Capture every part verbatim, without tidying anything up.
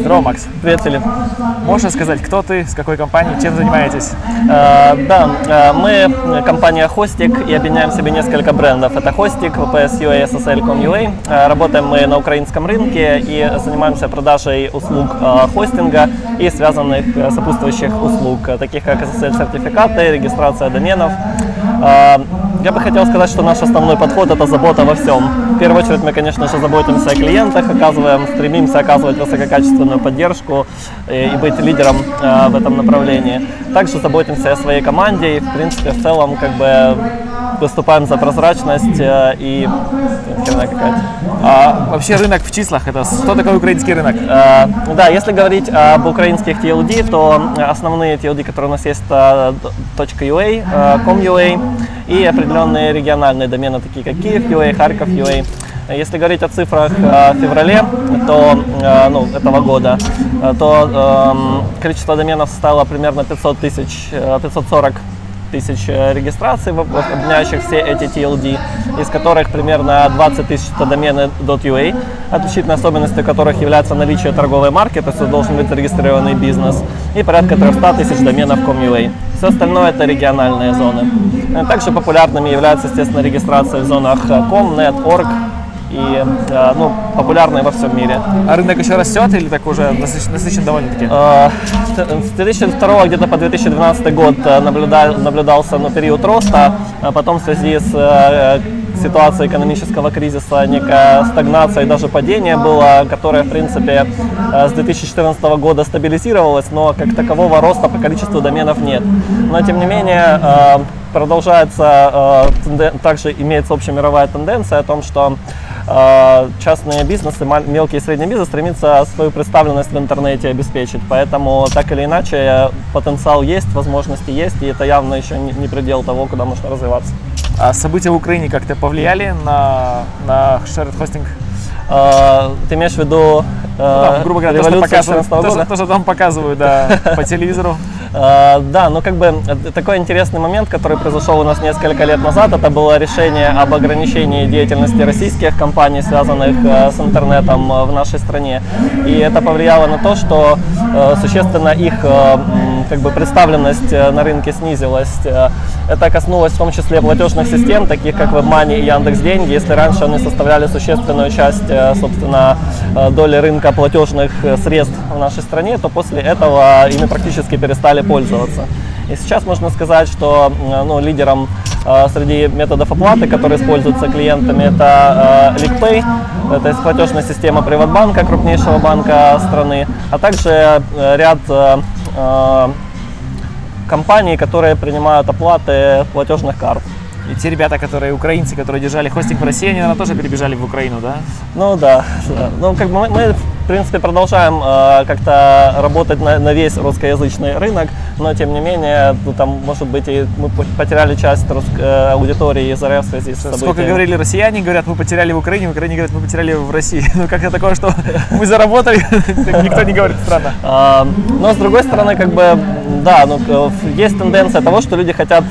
Здорово, Макс. Привет, Филин. Можешь рассказать, кто ты, с какой компанией, чем занимаетесь? А, да, мы компания HOSTiQ и объединяем в себе несколько брендов. Это HOSTiQ, ви пи эс точка ю а, эс эс эл точка ком точка ю а. Работаем мы на украинском рынке и занимаемся продажей услуг хостинга и связанных сопутствующих услуг, таких как эс эс эль-сертификаты, регистрация доменов. Я бы хотел сказать, что наш основной подход – это забота во всем. В первую очередь мы, конечно же, заботимся о клиентах, оказываем, стремимся оказывать высококачественную поддержку и быть лидером в этом направлении. Также заботимся о своей команде и, в принципе, в целом, как бы, выступаем за прозрачность и… А, вообще рынок в числах, это что такое украинский рынок? А, да, если говорить об украинских ти эл ди, то основные ти эл ди, которые у нас есть, это .ua, ком точка ua и определенные региональные домены, такие как Киев точка ua, Харьков точка ua. Если говорить о цифрах в феврале то, ну, этого года, то количество доменов стало примерно пятьсот тысяч, пятьсот сорок тысяч регистраций, объединяющих все эти ти эл ди, из которых примерно двадцать тысяч это домены .ua, отличительной особенностью которых является наличие торговой марки, то есть должен быть зарегистрированный бизнес, и порядка трёхсот тысяч доменов ком точка ua. Все остальное это региональные зоны. Также популярными являются, естественно, регистрации в зонах ком, нет, орг, и, ну, популярные во всем мире. А рынок еще растет или так уже насыщен довольно-таки? С две тысячи второго где-то по две тысячи двенадцатый год наблюдал, наблюдался, ну, период роста, а потом в связи с ситуацией экономического кризиса некая стагнация и даже падение было, которое, в принципе, с две тысячи четырнадцатого года стабилизировалось, но как такового роста по количеству доменов нет. Но, тем не менее, продолжается, также имеется общемировая тенденция о том, что частные бизнесы, мелкий и средний бизнес стремится свою представленность в интернете обеспечить. Поэтому так или иначе потенциал есть, возможности есть, и это явно еще не предел того, куда можно развиваться. А события в Украине как-то повлияли на, на shared hosting? А, ты имеешь в виду, ну, там, грубо говоря, революцию то, что там показывают, да, по телевизору? Да, ну, как бы, такой интересный момент, который произошел у нас несколько лет назад, это было решение об ограничении деятельности российских компаний, связанных с интернетом в нашей стране. И это повлияло на то, что существенно их, как бы, представленность на рынке снизилась. Это коснулось в том числе платежных систем, таких как WebMoney и Яндекс.Деньги. Если раньше они составляли существенную часть, собственно, доли рынка платежных средств в нашей стране, то после этого ими практически перестали пользоваться. И сейчас можно сказать, что, ну, лидером э, среди методов оплаты, которые используются клиентами, это э, LiqPay, это платежная система ПриватБанка, крупнейшего банка страны, а также э, ряд э, э, компаний, которые принимают оплаты платежных карт. И те ребята, которые украинцы, которые держали хостинг в России, они, наверное, тоже перебежали в Украину, да? Ну да, да. Ну, как бы мы, мы, в принципе, продолжаем э, как-то работать на, на весь русскоязычный рынок, но, тем не менее, ну, там, может быть, и мы потеряли часть рус... э, аудитории из эр эф в связи с событиями. Сколько говорили россияне, говорят, мы потеряли в Украине, в Украине говорят, мы потеряли в России. Ну, как-то такое, что мы заработали, никто не говорит, странно. Но, с другой стороны, как бы, да, ну, есть тенденция того, что люди хотят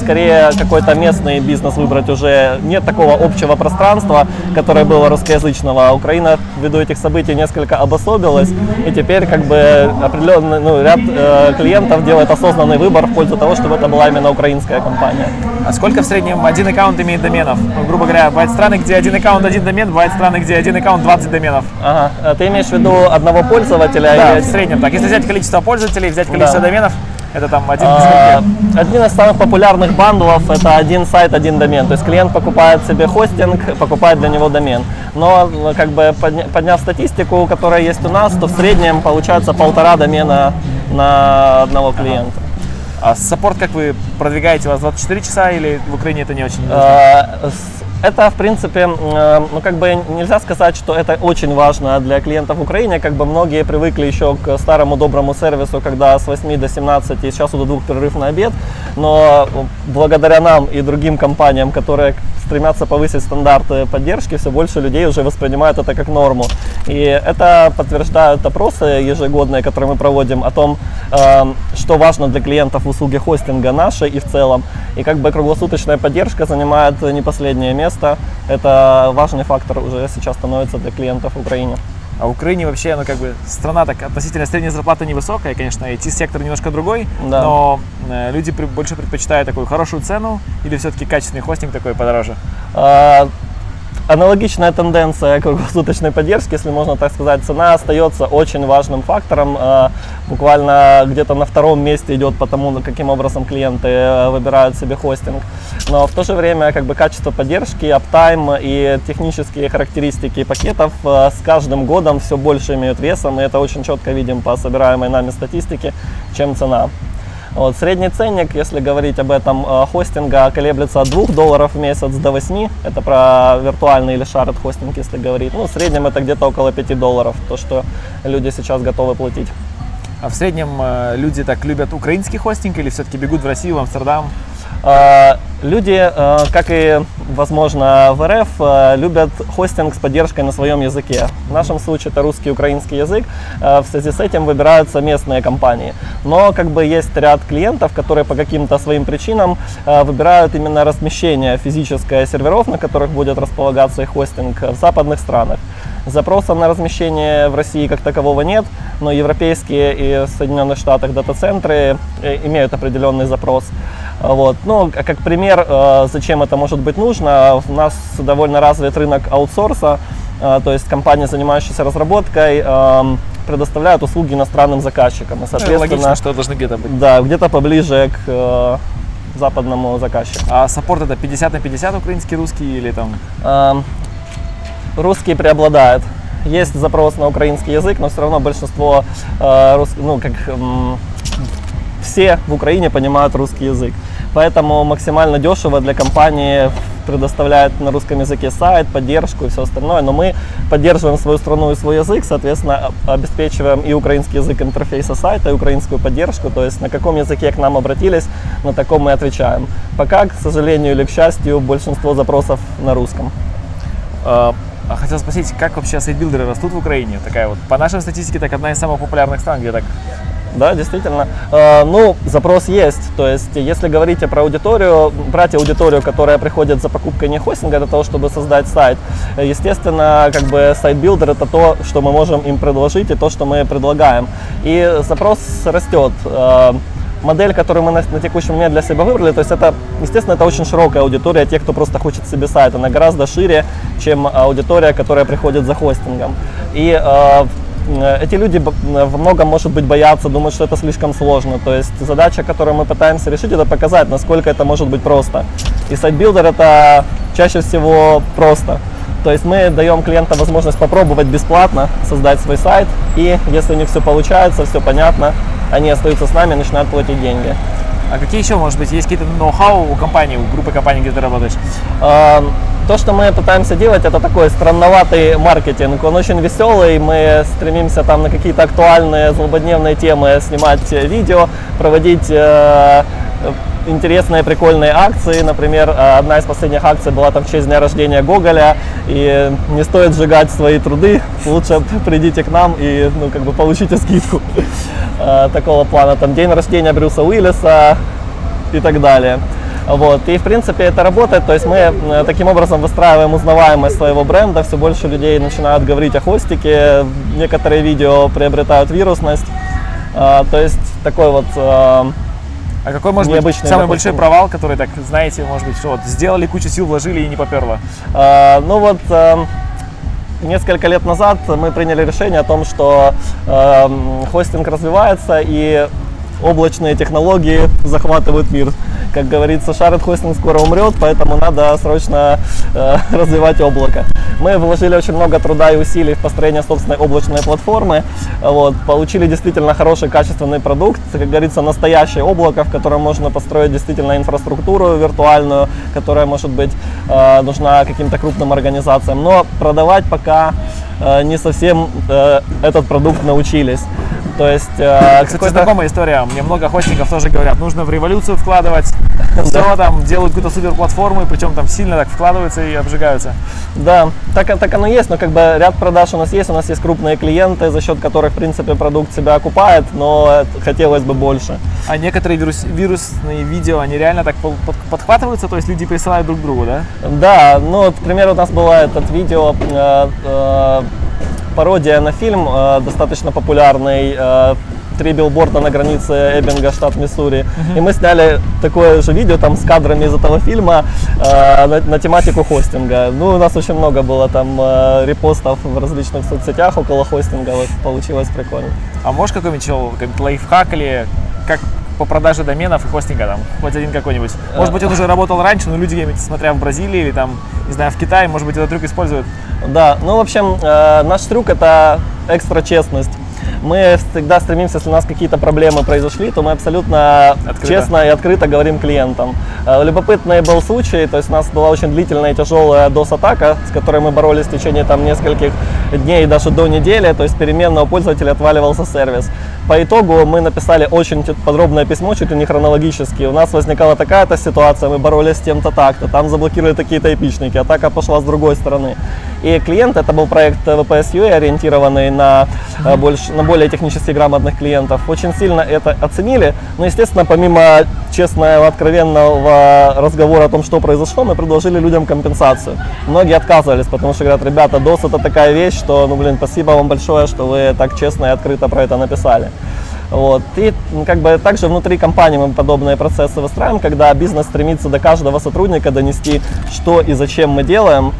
скорее какой-то местный бизнес выбрать уже. Нет такого общего пространства, которое было русскоязычного. Украина ввиду этих событий несколько обособилась, и теперь, как бы, определенный, ну, ряд э, клиентов делает осознанный выбор в пользу того, чтобы это была именно украинская компания. А сколько в среднем один аккаунт имеет доменов? Ну, грубо говоря, бывают страны, где один аккаунт, один домен, бывают страны, где один аккаунт, двадцать доменов. Ага. А ты имеешь в виду одного пользователя? Да, или… в среднем так. Если взять количество пользователей, взять количество, да, доменов, это там один из, один из самых популярных бандлов, это один сайт, один домен. То есть клиент покупает себе хостинг, покупает для него домен. Но, как бы, подняв статистику, которая есть у нас, то в среднем получается полтора домена на одного клиента. А саппорт как вы продвигаете? У вас двадцать четыре часа или в Украине это не очень важно? Это, в принципе, ну, как бы, нельзя сказать, что это очень важно для клиентов в Украине. Как бы многие привыкли еще к старому доброму сервису, когда с восьми до семнадцати и с часу до двух перерыв на обед. Но благодаря нам и другим компаниям, которые стремятся повысить стандарты поддержки, все больше людей уже воспринимают это как норму. И это подтверждают опросы ежегодные, которые мы проводим о том, что важно для клиентов в услуге хостинга нашей и в целом. И, как бы, круглосуточная поддержка занимает не последнее место. Это важный фактор уже сейчас становится для клиентов в Украине. А в Украине вообще, ну, как бы, страна так относительно средняя зарплата невысокая, конечно, ай ти-сектор немножко другой, да. но э, люди при, больше предпочитают такую хорошую цену или все-таки качественный хостинг такой подороже? А, аналогичная тенденция круглосуточной поддержки, если можно так сказать, цена остается очень важным фактором. А, буквально где-то на втором месте идет по тому, каким образом клиенты выбирают себе хостинг. Но в то же время, как бы, качество поддержки, аптайм и технические характеристики пакетов с каждым годом все больше имеют весом, и это очень четко видим по собираемой нами статистике, чем цена. Вот, средний ценник, если говорить об этом хостинга, колеблется от двух долларов в месяц до восьми. Это про виртуальный или shared хостинг, если говорить. Ну, в среднем это где-то около пяти долларов, то, что люди сейчас готовы платить. А в среднем люди так любят украинский хостинг или все-таки бегут в Россию, в Амстердам? Люди, как и, возможно, в эр эф, любят хостинг с поддержкой на своем языке. В нашем случае это русский и украинский язык. В связи с этим выбираются местные компании. Но, как бы, есть ряд клиентов, которые по каким-то своим причинам выбирают именно размещение физическое серверов, на которых будет располагаться их хостинг, в западных странах. Запросов на размещение в России как такового нет, но европейские и в Соединенных Штатах дата-центры имеют определенный запрос. Вот. Ну, как пример, зачем это может быть нужно, у нас довольно развит рынок аутсорса, то есть компании, занимающиеся разработкой, предоставляют услуги иностранным заказчикам. И, соответственно, логично, что должны где-то быть. Да, где-то поближе к западному заказчику. А саппорт это пятьдесят на пятьдесят украинский, русский или там? Русский преобладает. Есть запрос на украинский язык, но все равно большинство, ну, как, все в Украине понимают русский язык. Поэтому максимально дешево для компании предоставляет на русском языке сайт, поддержку и все остальное. Но мы поддерживаем свою страну и свой язык, соответственно, обеспечиваем и украинский язык интерфейса сайта, и украинскую поддержку. То есть на каком языке к нам обратились, на таком мы отвечаем. Пока, к сожалению или к счастью, большинство запросов на русском. Хотел спросить, как вообще сайт-билдеры растут в Украине? Такая вот, по нашей статистике, так одна из самых популярных стран, где так... Да, действительно. Ну, запрос есть. То есть, если говорите про аудиторию, брать аудиторию, которая приходит за покупкой не хостинга, для того, чтобы создать сайт, естественно, как бы сайт-билдер – это то, что мы можем им предложить и то, что мы предлагаем. И запрос растет. Модель, которую мы на, на текущий момент для себя выбрали, то есть это, естественно, это очень широкая аудитория тех, кто просто хочет себе сайт. Она гораздо шире, чем аудитория, которая приходит за хостингом. И э, эти люди во многом, может быть, боятся, думают, что это слишком сложно. То есть задача, которую мы пытаемся решить, это показать, насколько это может быть просто. И сайт-билдер это чаще всего просто. То есть мы даем клиентам возможность попробовать бесплатно создать свой сайт. И если у них все получается, все понятно, они остаются с нами и начинают платить деньги. А какие еще, может быть, есть какие-то ноу-хау у компании, у группы компаний, где ты работаешь? То, что мы пытаемся делать, это такой странноватый маркетинг. Он очень веселый, мы стремимся там на какие-то актуальные, злободневные темы снимать видео, проводить интересные, прикольные акции. Например, одна из последних акций была там в честь дня рождения Гоголя. И не стоит сжигать свои труды, лучше придите к нам и, ну, как бы, получите скидку. Такого плана. Там день рождения Брюса Уиллиса и так далее. Вот. И, в принципе, это работает. То есть мы таким образом выстраиваем узнаваемость своего бренда. Все больше людей начинают говорить о хостике. Некоторые видео приобретают вирусность. То есть такой вот... А какой, может быть, самый большой провал, который, так, знаете, может быть, что вот сделали, кучу сил вложили и не поперло? А, ну вот, а, несколько лет назад мы приняли решение о том, что а, хостинг развивается и облачные технологии захватывают мир. Как говорится, shared хостинг скоро умрет, поэтому надо срочно э, развивать облако. Мы вложили очень много труда и усилий в построение собственной облачной платформы. Вот, получили действительно хороший, качественный продукт. Как говорится, настоящее облако, в котором можно построить действительно инфраструктуру виртуальную, которая может быть э, нужна каким-то крупным организациям. Но продавать пока э, не совсем э, этот продукт научились. То есть, э, кстати, знакомая история. Мне много хостингов тоже говорят, нужно в революцию вкладывать. Все там делают какую-то суперплатформу, причем там сильно так вкладываются и обжигаются. Да, так, так оно есть, но как бы ряд продаж у нас есть. У нас есть крупные клиенты, за счет которых, в принципе, продукт себя окупает, но хотелось бы больше. А некоторые вирус, вирусные видео, они реально так подхватываются, то есть люди присылают друг другу, да? Да, ну, вот, к примеру, у нас было это видео... Э, э, пародия на фильм, э, достаточно популярный, э, «Три билборда на границе Эббинга, штат Миссури». Uh-huh. И мы сняли такое же видео там с кадрами из этого фильма э, на, на тематику хостинга. Ну, у нас очень много было там э, репостов в различных соцсетях около хостинга. Вот, получилось прикольно. А можешь какой-нибудь какой-нибудь лайфхак или как по продаже доменов и хостинга там? Хоть один какой-нибудь. Может быть, он уже работал раньше, но люди, смотря в Бразилии или там, не знаю, в Китае, может быть, этот трюк используют? Да, ну, в общем, э, наш трюк – это экстра честность. Мы всегда стремимся, если у нас какие-то проблемы произошли, то мы абсолютно открыто. честно и открыто говорим клиентам. Любопытный был случай, то есть у нас была очень длительная и тяжелая дос-атака, с которой мы боролись в течение там нескольких дней, даже до недели, то есть переменно у пользователя отваливался сервис. По итогу мы написали очень подробное письмо, чуть ли не хронологически. У нас возникала такая-то ситуация, мы боролись с тем-то так-то, там заблокировали такие-то айпишники, атака пошла с другой стороны. И клиент, это был проект ви пи эс точка ю эй, ориентированный на, mm-hmm. больше, на более технически грамотных клиентов, очень сильно это оценили. Но, естественно, помимо честного, откровенного разговора о том, что произошло, мы предложили людям компенсацию. Многие отказывались, потому что говорят: ребята, дос — это такая вещь, что, ну, блин, спасибо вам большое, что вы так честно и открыто про это написали. Вот. И как бы также внутри компании мы подобные процессы выстраиваем, когда бизнес стремится до каждого сотрудника донести, что и зачем мы делаем,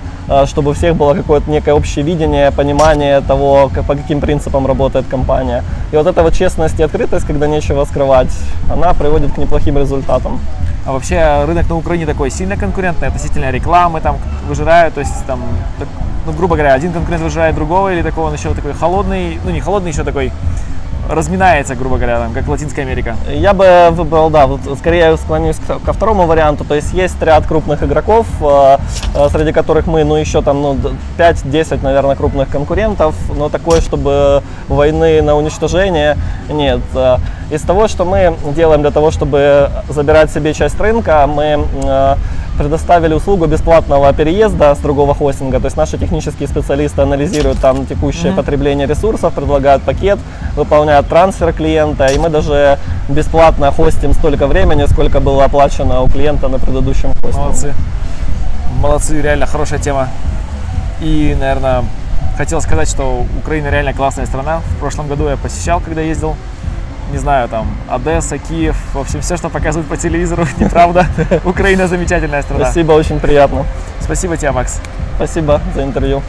чтобы у всех было какое-то некое общее видение, понимание того, как, по каким принципам работает компания. И вот эта вот честность и открытость, когда нечего скрывать, она приводит к неплохим результатам. А вообще рынок на Украине такой сильно конкурентный, относительно рекламы там выжирают, то есть там, ну, грубо говоря, один конкурент выжирает другого, или такой он еще такой холодный, ну не холодный, еще такой разминается, грубо говоря, там, как Латинская Америка? Я бы выбрал, да, вот скорее склонюсь ко второму варианту. То есть есть ряд крупных игроков, среди которых мы, ну, еще там, ну, пять-десять, наверное, крупных конкурентов, но такое, чтобы войны на уничтожение, нет. Из того, что мы делаем для того, чтобы забирать себе часть рынка, мы предоставили услугу бесплатного переезда с другого хостинга. То есть наши технические специалисты анализируют там текущее mm-hmm. потребление ресурсов, предлагают пакет, выполняют трансфер клиента, и мы даже бесплатно хостим столько времени, сколько было оплачено у клиента на предыдущем хостинге. Молодцы. Молодцы, реально хорошая тема. И, наверное, хотел сказать, что Украина реально классная страна. В прошлом году я посещал, когда ездил. Не знаю, там, Одесса, Киев, в общем, все, что показывают по телевизору, неправда. Украина замечательная страна. Спасибо, очень приятно. Спасибо тебе, Макс. Спасибо за интервью.